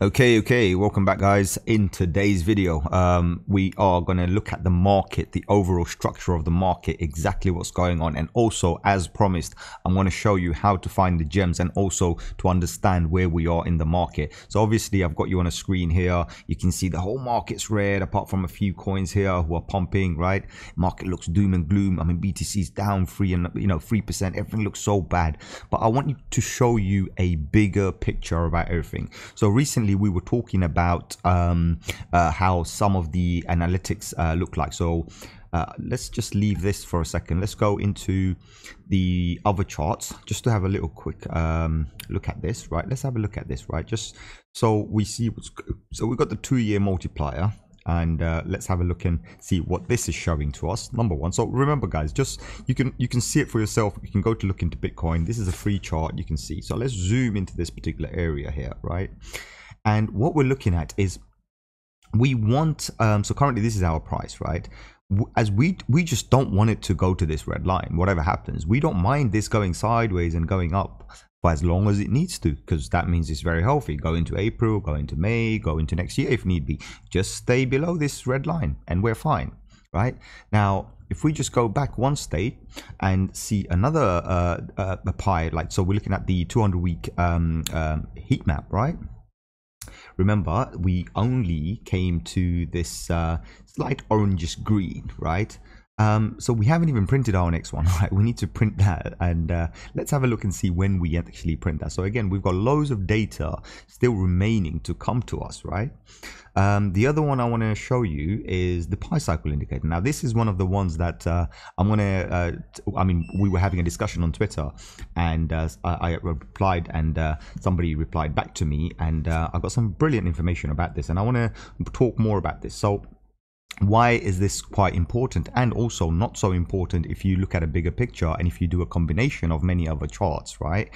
Okay, welcome back guys. In today's video, we are going to look at the market, the overall structure of the market, exactly what's going on, and also, as promised, I'm going to show you how to find the gems and also to understand where we are in the market. So obviously I've got you on a screen here. You can see the whole market's red apart from a few coins here who are pumping, right? Market looks doom and gloom. I mean, BTC's down 3%, everything looks so bad. But I want you to show you a bigger picture about everything. So recently we were talking about how some of the analytics look like. So let's just leave this for a second. Let's go into the other charts just to have a little quick look at this, right? Let's have a look at this, right? Just so we see what's good. So we've got the two-year multiplier, and let's have a look and see what this is showing to us. Number one, so remember guys, just you can see it for yourself. You can go to look into Bitcoin. This is a free chart, you can see. So let's zoom into this particular area here, right? And what we're looking at is we want, so currently this is our price, right? As we just don't want it to go to this red line, whatever happens. We don't mind this going sideways and going up for as long as it needs to, because that means it's very healthy. Go into April, go into May, go into next year if need be. Just stay below this red line and we're fine, right? Now, if we just go back one state and see another pie, like, so we're looking at the 200-week heat map, right? Remember, we only came to this slight orangish green, right? So we haven't even printed our next one, right? We need to print that, and let's have a look and see when we actually print that. So again, we've got loads of data still remaining to come to us, right? The other one I want to show you is the Pi Cycle Indicator. Now, this is one of the ones that we were having a discussion on Twitter, and I replied, and somebody replied back to me, and I got some brilliant information about this, and I want to talk more about this. So why is this quite important, and also not so important if you look at a bigger picture and if you do a combination of many other charts, right?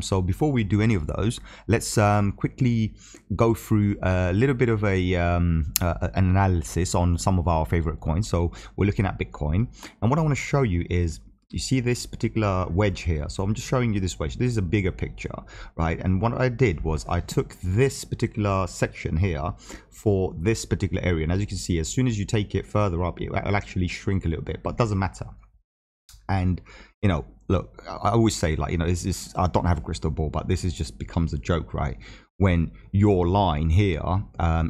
So before we do any of those, let's quickly go through a little bit of an analysis on some of our favorite coins. So we're looking at Bitcoin, and what I want to show you is, you see this particular wedge here. So I'm just showing you this wedge. This is a bigger picture, right? And what I did was I took this particular section here for this particular area. And as you can see, as soon as you take it further up, it will actually shrink a little bit, but it doesn't matter. And, you know, look, I always say, like, you know, this is, I don't have a crystal ball, but this is just becomes a joke, right? When your line here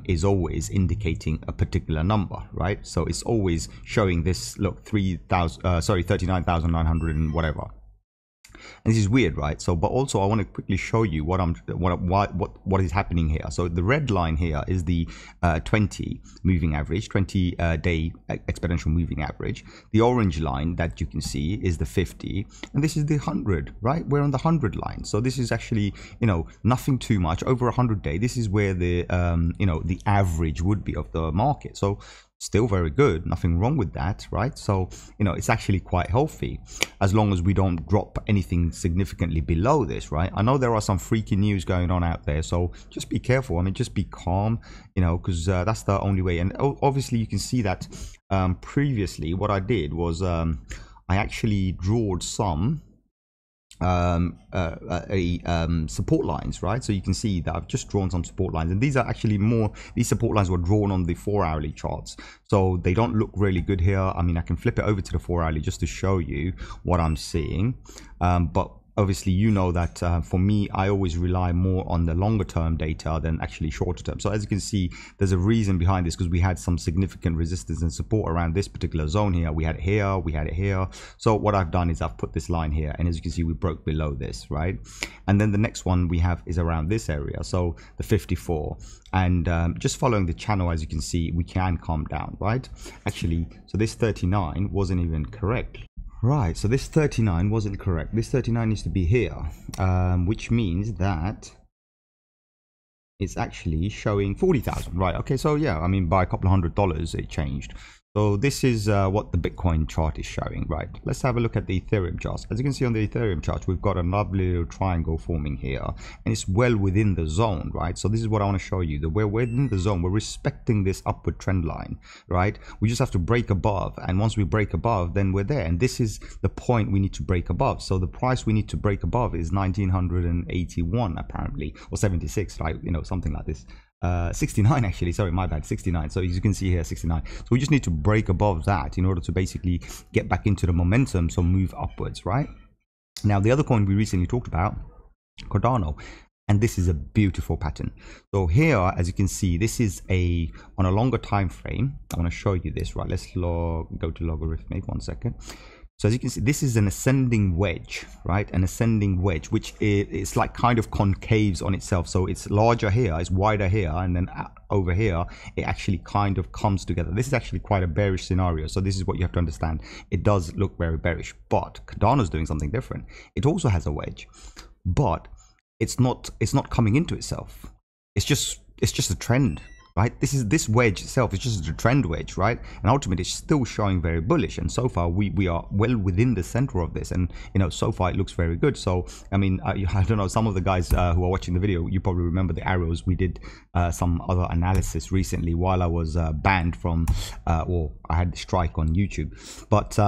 is always indicating a particular number, right? So it's always showing this, look, 39,900 and whatever. And this is weird, right? So, but also I want to quickly show you what is happening here. So the red line here is the 20 moving average, 20-day exponential moving average. The orange line that you can see is the 50, and this is the 100, right? We're on the 100 line. So this is actually, you know, nothing too much. Over 100 day, this is where the you know, the average would be of the market. So still very good, nothing wrong with that, right? So, you know, it's actually quite healthy as long as we don't drop anything significantly below this, right? I know there are some freaky news going on out there, so just be careful. I mean, just be calm, you know, because that's the only way. And obviously you can see that previously what I did was I actually drawed some support lines, right? So you can see that I've just drawn some support lines, and these are actually more, these support lines were drawn on the 4-hourly charts, so they don't look really good here. I mean, I can flip it over to the 4-hourly just to show you what I'm seeing, but obviously, you know that for me, I always rely more on the longer term data than actually shorter term. So as you can see, there's a reason behind this, because we had some significant resistance and support around this particular zone here. We had it here, we had it here. So what I've done is I've put this line here, and as you can see, we broke below this, right? And then the next one we have is around this area, so the 54. And just following the channel, as you can see, we can come down, right? Actually, so this 39 wasn't even correct. Right, so this 39 wasn't correct. This 39 needs to be here, which means that it's actually showing 40,000, right? Okay, so yeah, I mean, by a couple of $100, it changed. So this is what the Bitcoin chart is showing, right? Let's have a look at the Ethereum chart. As you can see on the Ethereum chart, we've got a lovely little triangle forming here, and it's well within the zone, right? So this is what I want to show you, that we're within the zone. We're respecting this upward trend line, right? We just have to break above, and once we break above, then we're there. And this is the point we need to break above. So the price we need to break above is 1981 apparently, or 76, right? You know, something like this. 69 actually, sorry, my bad, 69. So as you can see here, 69. So we just need to break above that in order to basically get back into the momentum, so move upwards, right? Now the other coin we recently talked about, Cardano, and this is a beautiful pattern. So here, as you can see, this is a on a longer time frame. I want to show you this, right? Let's go to logarithmic 1 second. So as you can see, this is an ascending wedge, right? An ascending wedge, which is like kind of concaves on itself. So it's larger here, it's wider here, and then over here, it actually kind of comes together. This is actually quite a bearish scenario. So this is what you have to understand. It does look very bearish, but Cardano's doing something different. It also has a wedge, but it's not coming into itself. It's just a trend. Right, this wedge itself is just a trend wedge, right? And ultimately it's still showing very bullish, and so far we are well within the center of this, and you know, so far it looks very good. So I mean, I don't know, some of the guys who are watching the video, you probably remember the arrows. We did some other analysis recently while I was banned from or I had the strike on YouTube, but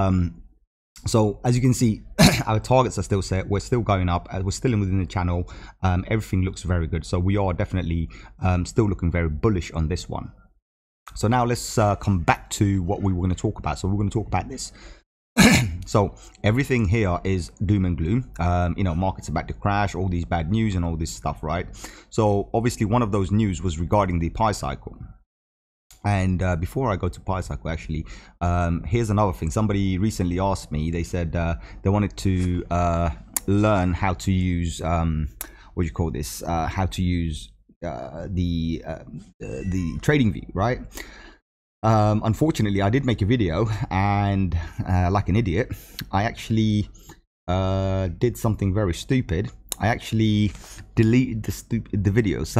so as you can see, our targets are still set. We're still going up. We're still within the channel. Everything looks very good. So we are definitely still looking very bullish on this one. So now let's come back to what we were going to talk about. So we're going to talk about this. So everything here is doom and gloom. You know, markets about to crash, all these bad news and all this stuff, right? So obviously one of those news was regarding the Pi Cycle. And before I go to Pi Cycle, actually, here's another thing. Somebody recently asked me, they said they wanted to learn how to use, what do you call this, how to use the TradingView, right? Unfortunately, I did make a video, and like an idiot, I actually did something very stupid. I actually deleted the video. So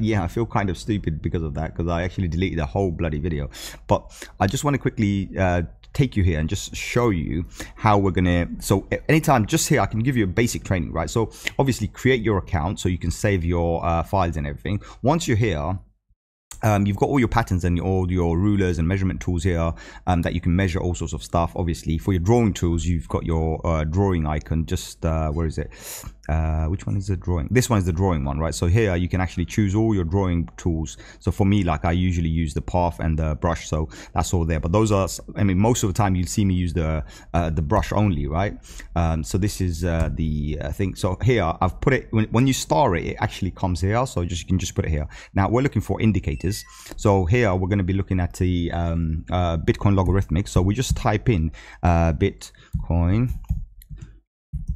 yeah, I feel kind of stupid because of that, because I actually deleted the whole bloody video. But I just want to quickly take you here and just show you how we're gonna, so anytime, just here I can give you a basic training, right? So obviously create your account so you can save your files and everything. Once you're here, you've got all your patterns and all your rulers and measurement tools here that you can measure all sorts of stuff. Obviously for your drawing tools, you've got your drawing icon. Just where is it, which one is the drawing? This one is the drawing one, right? So here you can actually choose all your drawing tools. So for me, like I usually use the path and the brush, so that's all there. But those are, I mean, most of the time you'll see me use the brush only, right? So this is the thing. So here I've put it, when you star it, it actually comes here. So just you can just put it here. Now we're looking for indicators. So here we're going to be looking at the Bitcoin logarithmic. So we just type in Bitcoin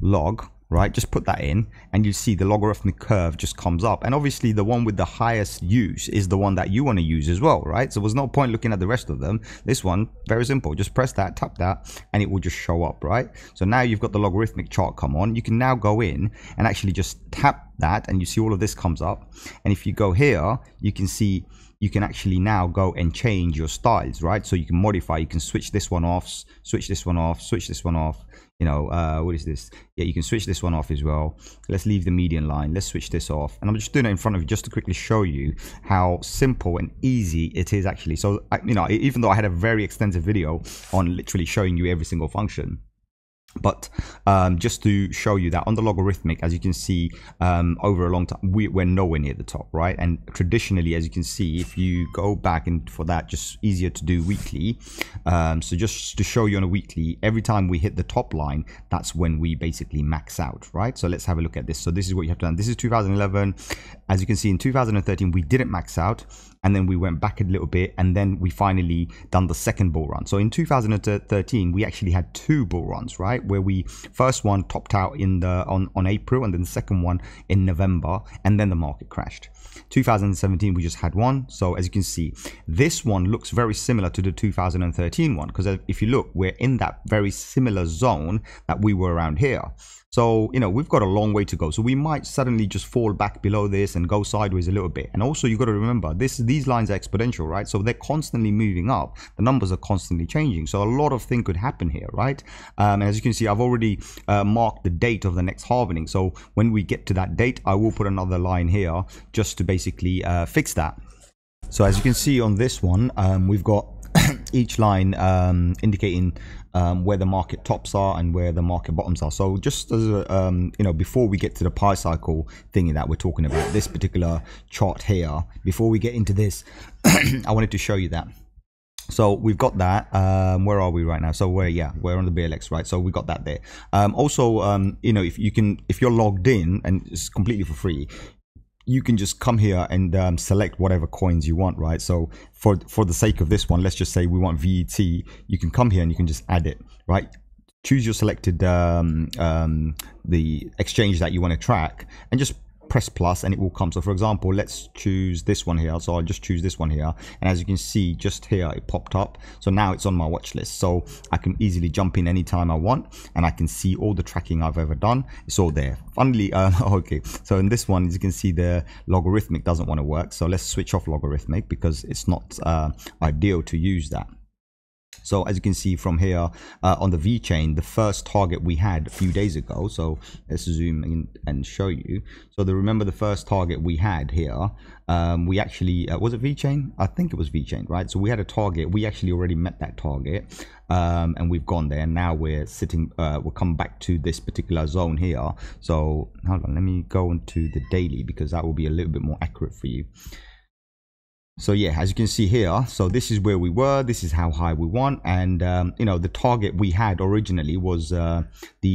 log, right? Just put that in and you see the logarithmic curve just comes up. And obviously the one with the highest use is the one that you want to use as well, right? So there's no point looking at the rest of them. This one, very simple. Just press that, tap that, and it will just show up, right? So now you've got the logarithmic chart come on. You can now go in and actually just tap that and you see all of this comes up. And if you go here, you can see you can actually now go and change your styles, right? So you can modify, you can switch this one off, switch this one off, switch this one off. You know, what is this? Yeah, you can switch this one off as well. Let's leave the median line. Let's switch this off. And I'm just doing it in front of you just to quickly show you how simple and easy it is actually. So, you know, even though I had a very extensive video on literally showing you every single function, but just to show you that on the logarithmic, as you can see, over a long time, we're nowhere near the top, right? And traditionally, as you can see, if you go back, and for that, just easier to do weekly. So just to show you on a weekly, every time we hit the top line, that's when we basically max out, right? So let's have a look at this. So this is what you have done. This is 2011. As you can see, in 2013, we didn't max out. And then we went back a little bit, and then we finally done the second bull run. So in 2013, we actually had two bull runs, right? Where we first one topped out in the on April, and then the second one in November, and then the market crashed. 2017, we just had one. So as you can see, this one looks very similar to the 2013 one, because if you look, we're in that very similar zone that we were around here. So, you know, we've got a long way to go. So we might suddenly just fall back below this and go sideways a little bit. And also you've got to remember, these lines are exponential, right? So they're constantly moving up. The numbers are constantly changing. So a lot of things could happen here, right? As you can see, I've already marked the date of the next halvening. So when we get to that date, I will put another line here just to basically fix that. So as you can see on this one, we've got each line indicating where the market tops are and where the market bottoms are. So just as a, you know, before we get to the Pi Cycle thingy that we're talking about, this particular chart here, before we get into this, I wanted to show you that. So we've got that. Where are we right now? So we're on the BLX, right? So we got that there. Also, you know, if you're logged in, and it's completely for free, you can just come here and select whatever coins you want, right? So for the sake of this one, let's just say we want VET. You can come here and you can just add it, right? Choose your selected the exchange that you want to track and just press plus and it will come. So for example, let's choose this one here. So I'll just choose this one here, and as you can see just here it popped up. So now it's on my watch list, so I can easily jump in anytime I want and I can see all the tracking I've ever done. It's all there. Finally, okay, so in this one, as you can see, the logarithmic doesn't want to work, so let's switch off logarithmic because it's not ideal to use that. So as you can see from here on the VeChain, the first target we had a few days ago. So let's zoom in and show you. So remember the first target we had here, we actually, was it VeChain? I think it was VeChain, right? So we had a target, we actually already met that target, and we've gone there. Now we're sitting, we'll come back to this particular zone here. So hold on, let me go into the daily because that will be a little bit more accurate for you. So yeah, as you can see here, so this is where we were, this is how high we want, and you know, the target we had originally was the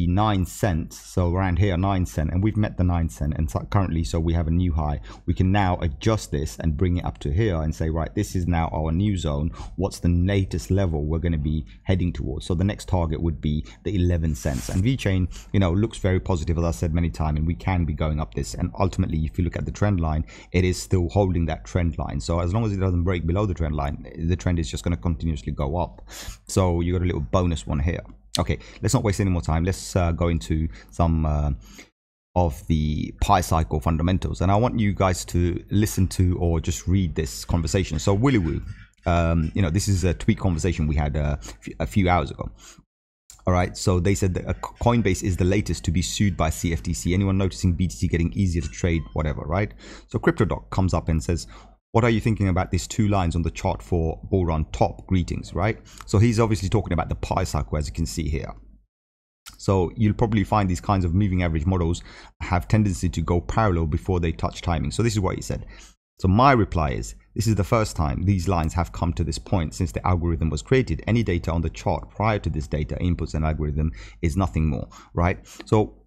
9 cents, so around here 9 cent, and we've met the 9 cent, and so currently, so we have a new high. We can now adjust this and bring it up to here and say, right, this is now our new zone. What's the latest level we're going to be heading towards? So the next target would be the 11 cents, and VeChain, you know, looks very positive, as I said many times, and we can be going up this, and ultimately if you look at the trend line, it is still holding that trend line. So as long as it doesn't break below the trend line, the trend is just going to continuously go up. So you got a little bonus one here. Okay, let's not waste any more time. Let's go into some of the Pi Cycle fundamentals, and I want you guys to listen to or just read this conversation. So Willy Woo, you know, this is a tweet conversation we had a few hours ago. All right, so they said that Coinbase is the latest to be sued by CFTC. Anyone noticing BTC getting easier to trade, whatever, right? So CryptoDoc comes up and says, what are you thinking about these two lines on the chart for bull run top? Greetings, right? So he's obviously talking about the Pi Cycle, as you can see here. So you'll probably find these kinds of moving average models have tendency to go parallel before they touch timing. So this is what he said. So my reply is, this is the first time these lines have come to this point since the algorithm was created. Any data on the chart prior to this data inputs an algorithm is nothing more, right? So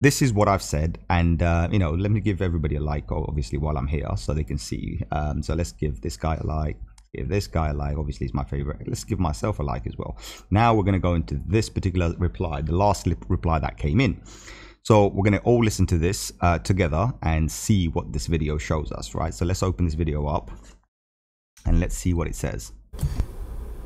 this is what I've said, and you know, let me give everybody a like, obviously, while I'm here, so they can see. So let's give this guy a like, give this guy a like, obviously he's my favorite. Let's give myself a like as well. Now we're going to go into this particular reply, the last reply that came in. So we're going to all listen to this together and see what this video shows us, right? So let's open this video up and let's see what it says.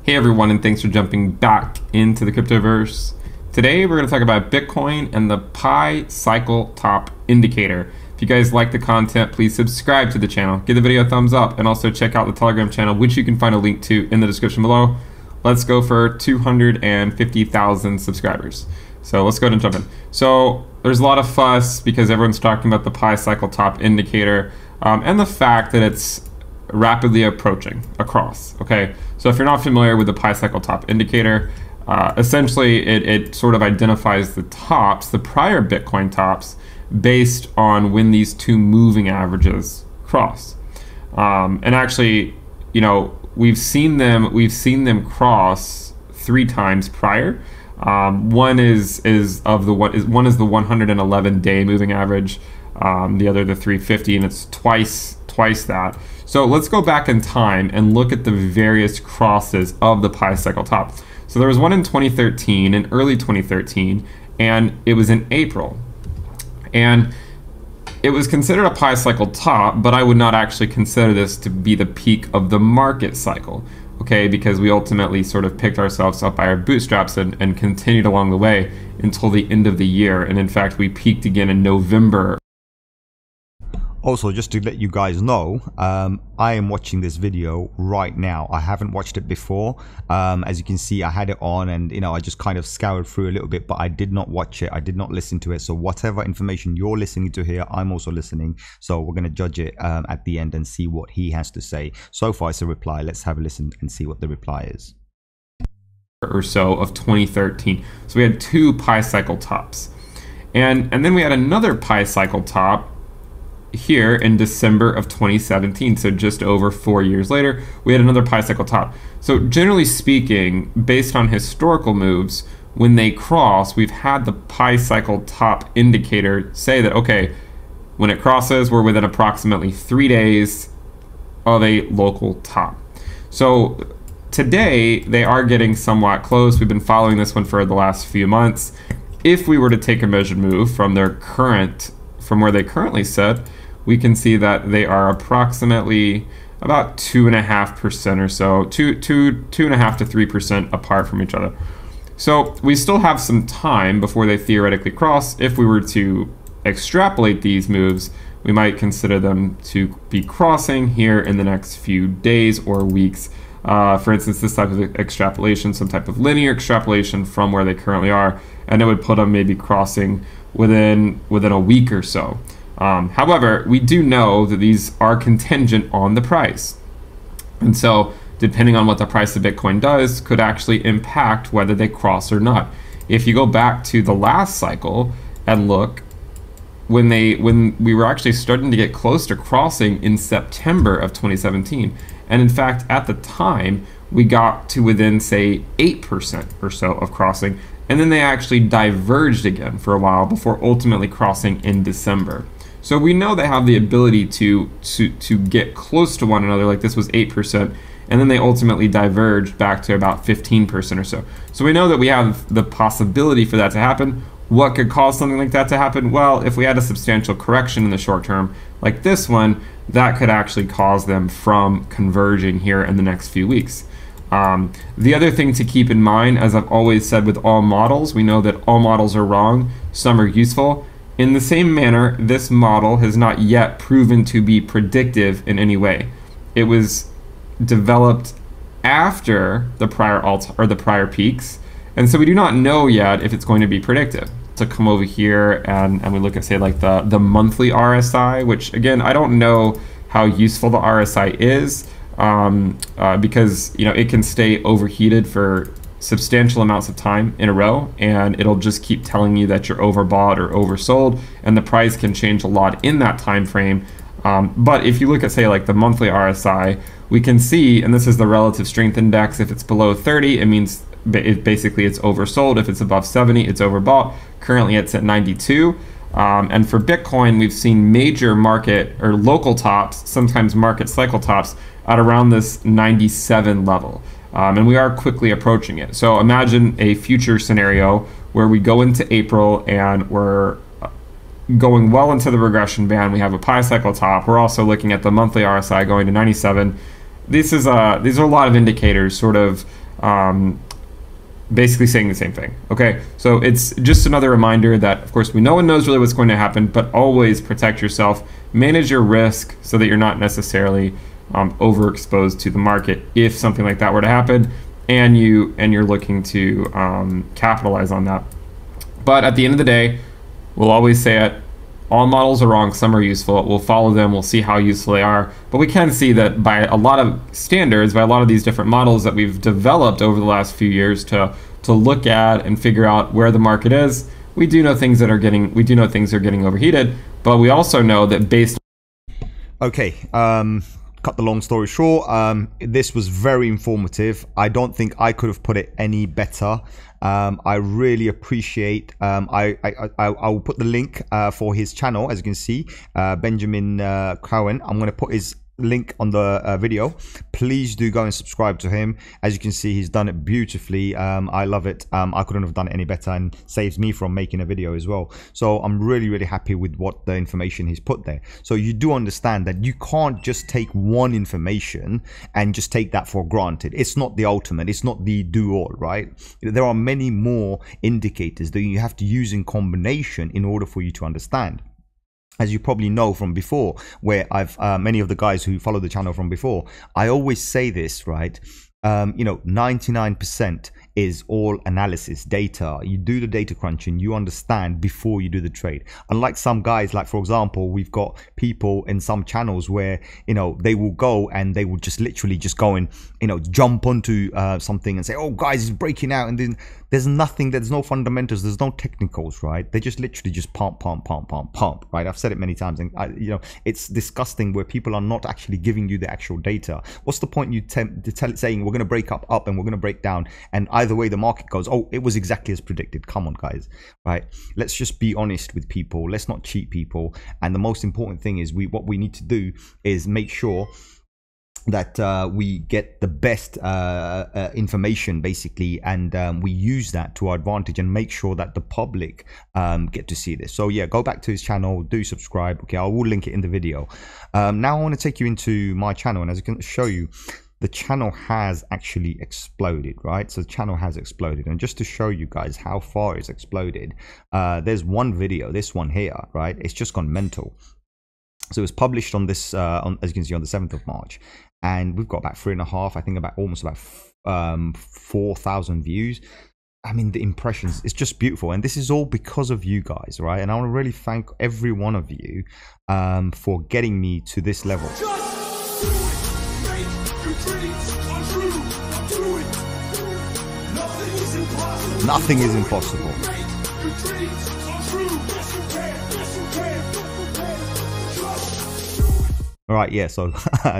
Hey everyone, and thanks for jumping back into the Cryptoverse. Today, we're going to talk about Bitcoin and the Pi Cycle Top Indicator. If you guys like the content, please subscribe to the channel, give the video a thumbs up, and also check out the Telegram channel, which you can find a link to in the description below. Let's go for 250,000 subscribers. So let's go ahead and jump in. So there's a lot of fuss because everyone's talking about the Pi Cycle Top Indicator and the fact that it's rapidly approaching across, okay? So if you're not familiar with the Pi Cycle Top Indicator, essentially, it sort of identifies the tops, the prior Bitcoin tops, based on when these two moving averages cross. And actually, you know, we've seen them cross 3 times prior. One is the 111-day moving average, the other the 350, and it's twice that. So let's go back in time and look at the various crosses of the Pi Cycle Top. So there was one in 2013, in early 2013, and it was in April. And It was considered a Pi Cycle top, but I would not actually consider this to be the peak of the market cycle, okay? Because we ultimately sort of picked ourselves up by our bootstraps and continued along the way until the end of the year. And in fact, we peaked again in November. Also, just to let you guys know, I am watching this video right now. I haven't watched it before. As you can see, I had it on and, you know, I just kind of scoured through a little bit, but I did not watch it. I did not listen to it. So whatever information you're listening to here, I'm also listening. So we're going to judge it at the end and see what he has to say. So far, it's a reply. Let's have a listen and see what the reply is. Or so of 2013. So we had two Pi Cycle tops. And then we had another Pi Cycle top here in December of 2017, so just over 4 years later, we had another Pi Cycle top. So generally speaking, based on historical moves, when they cross, we've had the Pi Cycle top indicator say that, okay, when it crosses, we're within approximately 3 days of a local top. So today, they are getting somewhat close. We've been following this one for the last few months. If we were to take a measured move from their current, from where they currently sit, we can see that they are approximately about 2.5% or so, 2.5 to 3% apart from each other. So we still have some time before they theoretically cross. If we were to extrapolate these moves, we might consider them to be crossing here in the next few days or weeks. For instance, this type of extrapolation, some type of linear extrapolation from where they currently are, and it would put them maybe crossing within a week or so. However, we do know that these are contingent on the price. And so depending on what the price of Bitcoin does could actually impact whether they cross or not. If you go back to the last cycle and look, when we were actually starting to get close to crossing in September of 2017. And in fact, at the time, we got to within, say, 8% or so of crossing. And then they actually diverged again for a while before ultimately crossing in December. So we know they have the ability to get close to one another, like this was 8%, and then they ultimately diverged back to about 15% or so. So we know that we have the possibility for that to happen. What could cause something like that to happen? Well, if we had a substantial correction in the short term, like this one, that could actually cause them from converging here in the next few weeks. The other thing to keep in mind, as I've always said with all models, we know that all models are wrong, some are useful. In the same manner, this model has not yet proven to be predictive in any way. It was developed after the prior peaks, and so we do not know yet if it's going to be predictive. To come over here and we look at, say, like the monthly RSI, which again, I don't know how useful the RSI is. Because you know, it can stay overheated for substantial amounts of time in a row, and it'll just keep telling you that you're overbought or oversold, and the price can change a lot in that time frame. But if you look at, say, like the monthly RSI, we can see, and this is the relative strength index, if it's below 30, it means basically it's oversold. If it's above 70, it's overbought. Currently it's at 92. And for Bitcoin, we've seen major market or local tops, sometimes market cycle tops, at around this 97 level. And we are quickly approaching it. So imagine a future scenario where we go into April and we're going well into the regression band. We have a Pi Cycle top. We're also looking at the monthly RSI going to 97. These are a lot of indicators sort of basically saying the same thing. Okay, so it's just another reminder that, of course, no one knows really what's going to happen, but always protect yourself, manage your risk so that you're not necessarily overexposed to the market if something like that were to happen, and you're looking to capitalize on that. But at the end of the day, we'll always say it: all models are wrong, some are useful. We'll follow them, we'll see how useful they are. But we can see that by a lot of standards, by a lot of these different models that we've developed over the last few years to look at and figure out where the market is, we do know things that are getting overheated. But we also know that based on cut the long story short, this was very informative. I don't think I could have put it any better. I really appreciate, I will put the link for his channel, as you can see, Benjamin Cowen. I'm going to put his link on the video. Please do go and subscribe to him. As you can see, he's done it beautifully. I love it. I couldn't have done it any better, and saves me from making a video as well. So I'm really happy with what the information he's put there. So you do understand that you can't just take one information and just take that for granted. It's not the ultimate, it's not the do all, right? There are many more indicators that you have to use in combination in order for you to understand. As you probably know from before, where I've many of the guys who follow the channel from before, I always say this, right? You know, 99% is all analysis, data. You do the data crunching, you understand before you do the trade. Unlike some guys, like for example, we've got people in some channels where, you know, they will go and they will just literally just go and, you know, jump onto something and say, oh guys, it's breaking out, and then there's nothing, there's no fundamentals, there's no technicals, right? They just literally just pump, right? I've said it many times, and you know, it's disgusting where people are not actually giving you the actual data. What's the point you saying we're going to break up and we're going to break down, and either way the market goes, oh, it was exactly as predicted? Come on guys, right? Let's just be honest with people, let's not cheat people. And the most important thing is, what we need to do is make sure that we get the best information basically, and we use that to our advantage and make sure that the public get to see this. So yeah, go back to his channel, do subscribe. Okay, I will link it in the video. Now I want to take you into my channel, and as I can show you, the channel has actually exploded, right? So the channel has exploded, and just to show you guys how far it's exploded, there's one video, this one here, right? It's just gone mental. So it was published on this as you can see, on the 7th of March, and we've got about 3.5, I think, about almost about 4,000 views. I mean, the impressions, it's just beautiful. And this is all because of you guys, right? And I want to really thank every one of you for getting me to this level. Just do it. Make your dreams come true. Do it. Nothing is impossible. Nothing is impossible. Make your dreams come true. Yes, you can. Yes, you can. Right, yeah, so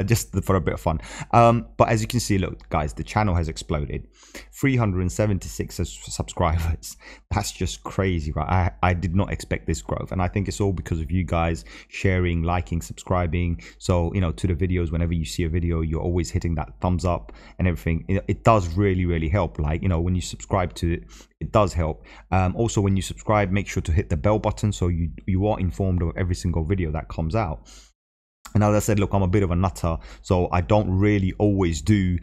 just for a bit of fun. But as you can see, look, guys, the channel has exploded. 376 subscribers. That's just crazy, right? I did not expect this growth. And I think it's all because of you guys sharing, liking, subscribing. So, you know, to the videos, whenever you see a video, you're always hitting that thumbs up and everything. It does really help. Like, you know, when you subscribe to it, it does help. Also, when you subscribe, make sure to hit the bell button so you are informed of every single video that comes out. And as I said, look, I'm a bit of a nutter, so I don't really always do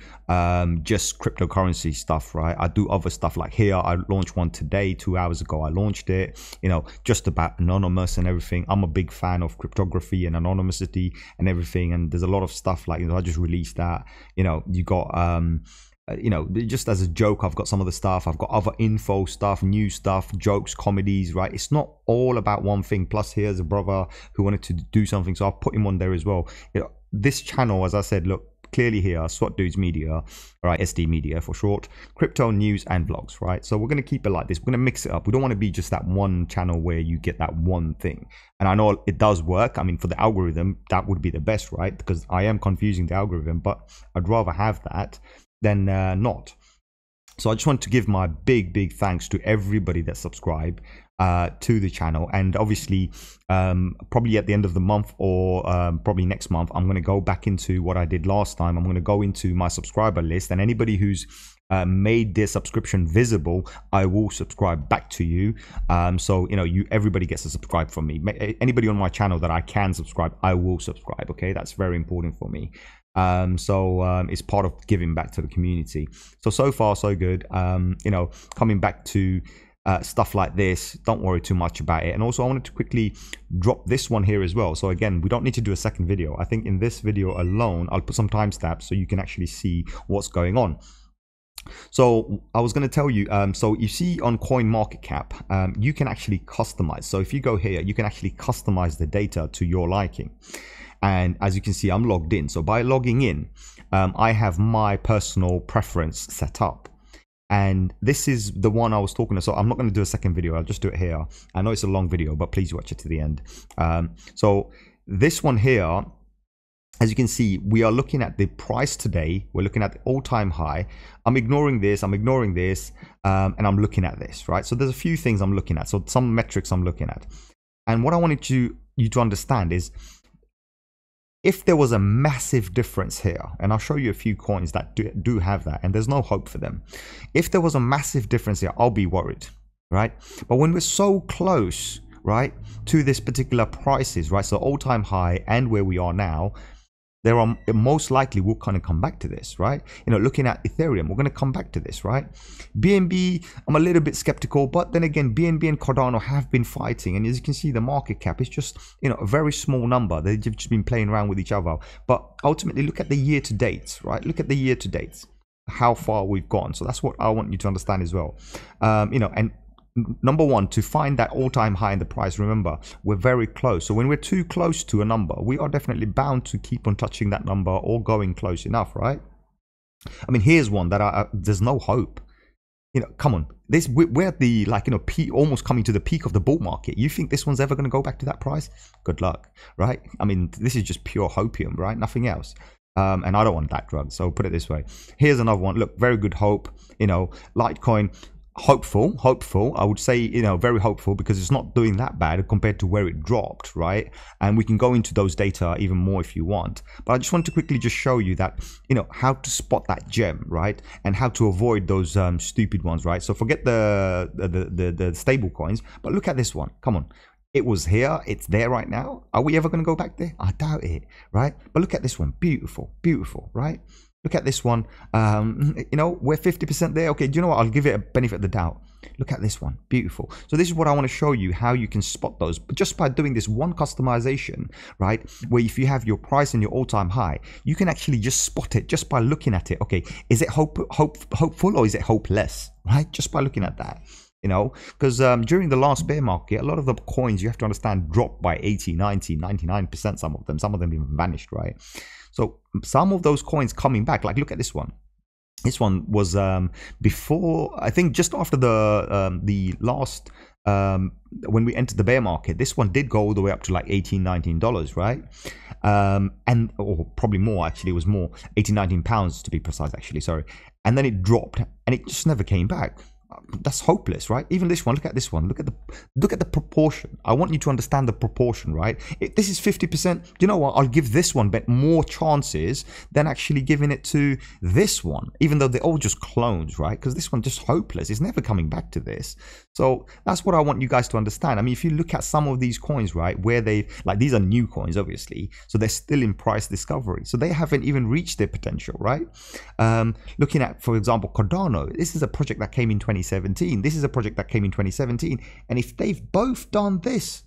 just cryptocurrency stuff, right? I do other stuff. Like here, I launched one today, 2 hours ago I launched it, you know, just about anonymous and everything. I'm a big fan of cryptography and anonymity and everything, and there's a lot of stuff like, you know, I just released that. You know, you got you know, just as a joke, I've got some of the stuff. I've got other info stuff, new stuff, jokes, comedies, right? It's not all about one thing. Plus, here's a brother who wanted to do something, so I've put him on there as well. You know, this channel, as I said, look, clearly here, SWAT Dudes Media, right? SD Media for short, crypto news and vlogs, right? So we're going to keep it like this. We're going to mix it up. We don't want to be just that one channel where you get that one thing. And I know it does work. I mean, for the algorithm, that would be the best, right? Because I am confusing the algorithm, but I'd rather have that than not. So I just want to give my big thanks to everybody that subscribed to the channel. And obviously probably at the end of the month, or probably next month, I'm going to go back into what I did last time. I'm going to go into my subscriber list, and anybody who's made their subscription visible, I will subscribe back to you. So you know, everybody gets to subscribe from me. Anybody on my channel that I can subscribe, I will subscribe. Okay, that's very important for me. It's part of giving back to the community. So far so good. You know, coming back to stuff like this, don't worry too much about it. And also I wanted to quickly drop this one here as well. So again, we don't need to do a second video. I think in this video alone, I'll put some timestamps so you can actually see what's going on. So I was going to tell you, so you see on CoinMarketCap, you can actually customize. So if you go here, you can actually customize the data to your liking. And as you can see, I'm logged in. So by logging in, I have my personal preference set up. And this is the one I was talking about. So I'm not going to do a second video. I'll just do it here. I know it's a long video, but please watch it to the end. So this one here, as you can see, we are looking at the price today. We're looking at the all-time high. I'm ignoring this, I'm ignoring this, and I'm looking at this, right? So there's a few things I'm looking at. So some metrics I'm looking at. And what I wanted you to understand is If there was a massive difference here, and I'll show you a few coins that do have that, and there's no hope for them. If there was a massive difference here, I'll be worried, right? But when we're so close, right, to this particular prices, right, so all-time high and where we are now, there are most likely we'll kind of come back to this, right? You know, looking at Ethereum, we're going to come back to this, right? BNB, I'm a little bit skeptical, but then again, BNB and Cardano have been fighting, and as you can see, the market cap is just, you know, a very small number. They've just been playing around with each other. But ultimately, look at the year to date, right? Look at the year to date, how far we've gone. So that's what I want you to understand as well. You know, and number one, to find that all-time high in the price, remember, we're very close. So when we're too close to a number, we are definitely bound to keep on touching that number or going close enough, right? I mean, here's one that there's no hope. You know, come on. This, we're at the, like, you know, almost coming to the peak of the bull market. You think this one's ever going to go back to that price? Good luck, right? I mean, this is just pure hopium, right? Nothing else. And I don't want that drug, so put it this way. Here's another one. Look, very good hope. You know, Litecoin. Hopeful, I would say, you know, very hopeful, because it's not doing that bad compared to where it dropped, right? And we can go into those data even more if you want, but I just want to quickly just show you that, you know, how to spot that gem, right? And how to avoid those stupid ones, right? So forget the stable coins, but look at this one. Come on, it was here, it's there right now. Are we ever going to go back there? I doubt it, right? But look at this one. Beautiful, right? Look at this one. You know, we're 50% there. Okay, do you know what? I'll give it a benefit of the doubt. Look at this one. Beautiful. So this is what I want to show you, how you can spot those. But just by doing this one customization, right, where if you have your price and your all-time high, you can actually just spot it just by looking at it. Okay, is it hopeful or is it hopeless, right? Just by looking at that. You know, because during the last bear market, a lot of the coins, you have to understand, dropped by 80, 90, 99%, some of them even vanished, right? So some of those coins coming back, like look at this one. This one was before, I think just after the last, when we entered the bear market, this one did go all the way up to like $18, $19, right? And, or probably more actually, it was more, 18, 19 pounds to be precise actually, sorry. And then it dropped and it just never came back. That's hopeless, right? Even this one, look at this one. Look at the proportion. I want you to understand the proportion, right? If this is 50%, you know what? I'll give this one but more chances than actually giving it to this one, even though they're all just clones, right? Because this one just hopeless. It's never coming back to this. So that's what I want you guys to understand. I mean, if you look at some of these coins, right, where they, like, these are new coins, obviously, so they're still in price discovery. So they haven't even reached their potential, right? Looking at, for example, Cardano, this is a project that came in 2017. This is a project that came in 2017. And if they've both done this,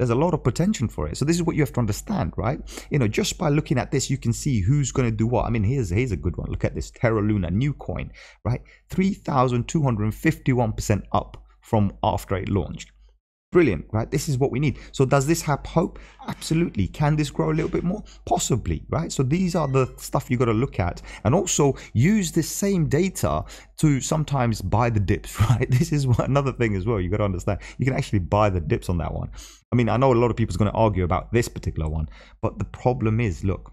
there's a lot of potential for it. So this is what you have to understand, right? You know, just by looking at this, you can see who's going to do what. I mean, here's a good one. Look at this Terra Luna, new coin, right? 3,251% up from after it launched. Brilliant, right? This is what we need. So does this have hope? Absolutely. Can this grow a little bit more? Possibly, right? So these are the stuff you got to look at, and also use this same data to sometimes buy the dips, right? This is another thing as well. You got to understand, you can actually buy the dips on that one. I mean, I know a lot of people's going to argue about this particular one, but the problem is, look,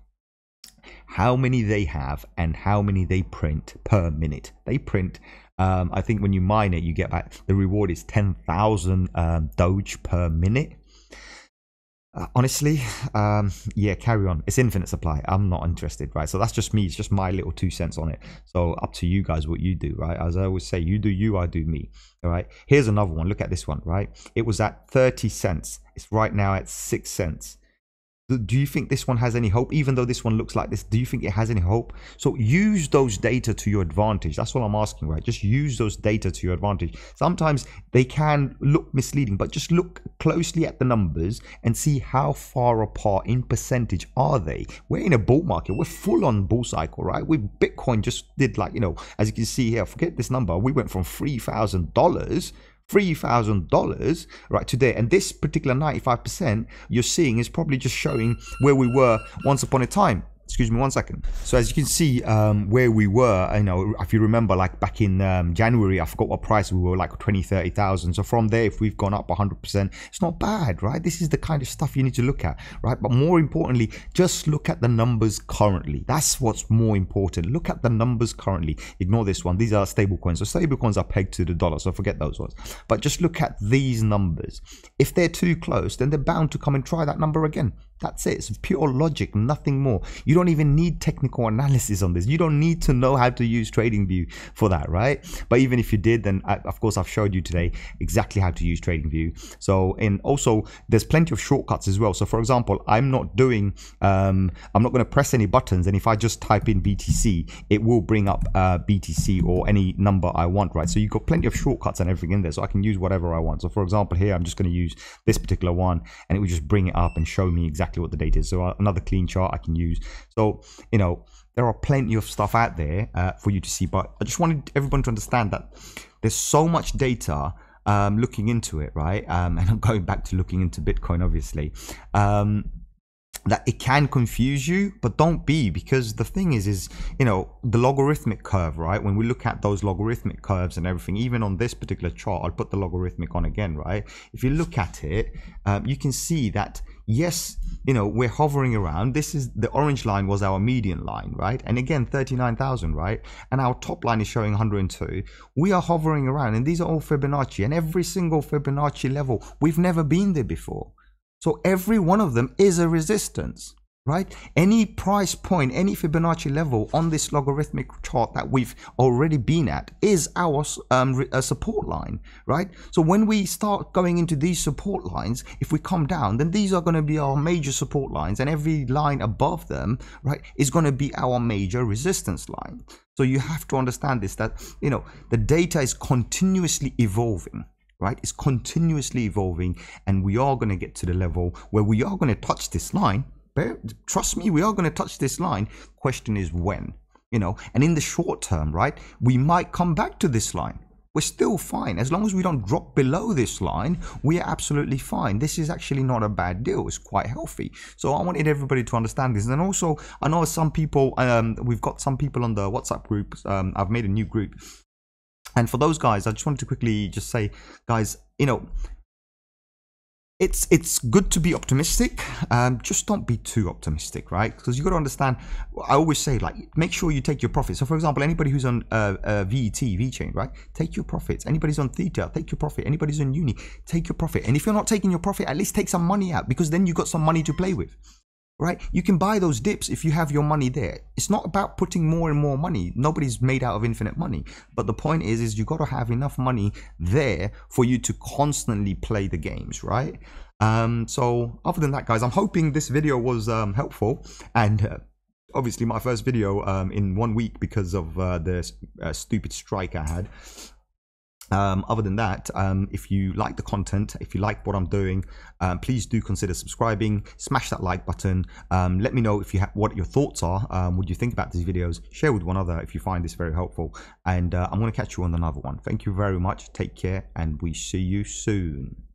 how many they have and how many they print per minute. They print, I think when you mine it, you get back, the reward is 10,000 Doge per minute. Honestly, yeah, carry on. It's infinite supply. I'm not interested, right? So that's just me. It's just my little 2 cents on it. So up to you guys what you do, right? As I always say, you do you, I do me, all right? Here's another one. Look at this one, right? It was at 30 cents. It's right now at 6 cents. Do you think this one has any hope? Even though this one looks like this, do you think it has any hope? So use those data to your advantage. That's all I'm asking, right? Just use those data to your advantage. Sometimes they can look misleading, but just look closely at the numbers and see how far apart in percentage are they. We're in a bull market. We're full on bull cycle, right? With Bitcoin just did, like, you know, as you can see here, forget this number. We went from $3,000 right today, and this particular 95% you're seeing is probably just showing where we were once upon a time. Excuse me one second. So as you can see, where we were, you know, if you remember, like back in January, I forgot what price we were, like 20, 30,000. So from there, if we've gone up 100%, it's not bad, right? This is the kind of stuff you need to look at, right? But more importantly, just look at the numbers currently. That's what's more important. Look at the numbers currently. Ignore this one. These are stable coins. So stable coins are pegged to the dollar, so forget those ones. But just look at these numbers. If they're too close, then they're bound to come and try that number again. That's it. It's pure logic, nothing more. You don't even need technical analysis on this. You don't need to know how to use TradingView for that, right? But even if you did, then of course I've showed you today exactly how to use TradingView. So, and also there's plenty of shortcuts as well. So for example, I'm not doing, I'm not going to press any buttons. And if I just type in BTC, it will bring up BTC or any number I want, right? So you've got plenty of shortcuts and everything in there. So I can use whatever I want. So for example, here, I'm just going to use this particular one and it will just bring it up and show me exactly what the data is. So another clean chart I can use. So, you know, there are plenty of stuff out there for you to see, but I just wanted everyone to understand that there's so much data looking into it, right? And I'm going back to looking into Bitcoin, obviously, that it can confuse you, but don't be, because the thing is, you know, the logarithmic curve, right? When we look at those logarithmic curves and everything, even on this particular chart, I'll put the logarithmic on again, right? If you look at it, you can see that, yes, you know, we're hovering around. This is the orange line was our median line, right? And again, 39,000, right? And our top line is showing 102. We are hovering around, and these are all Fibonacci, and every single Fibonacci level, we've never been there before. So every one of them is a resistance, right? Any price point, any Fibonacci level on this logarithmic chart that we've already been at is our support line, right? So when we start going into these support lines, if we come down, then these are going to be our major support lines, and every line above them, right, is going to be our major resistance line. So you have to understand this, that, you know, the data is continuously evolving, right? It's continuously evolving, and we are going to get to the level where we are going to touch this line. Trust me, we are going to touch this line. Question is when, you know, and in the short term, right, we might come back to this line. We're still fine. As long as we don't drop below this line, we are absolutely fine. This is actually not a bad deal. It's quite healthy. So I wanted everybody to understand this. And also, I know some people, we've got some people on the WhatsApp group. I've made a new group. And for those guys, I just wanted to quickly just say, guys, you know, it's good to be optimistic. Just don't be too optimistic, right? Because you got to understand, I always say, like, make sure you take your profits. So for example, anybody who's on VET, VeChain, right? Take your profits. Anybody's on Theta, take your profit. Anybody's on Uni, take your profit. And if you're not taking your profit, at least take some money out, because then you've got some money to play with. Right? You can buy those dips if you have your money there. It's not about putting more and more money. Nobody's made out of infinite money. But the point is you got to have enough money there for you to constantly play the games, right? So other than that, guys, I'm hoping this video was helpful, and obviously my first video in 1 week because of the stupid strike I had. Other than that, if you like the content, if you like what I'm doing, please do consider subscribing, smash that like button. Let me know if you what your thoughts are. What you think about these videos? Share with one another if you find this very helpful. And I'm going to catch you on another one. Thank you very much. Take care, and we see you soon.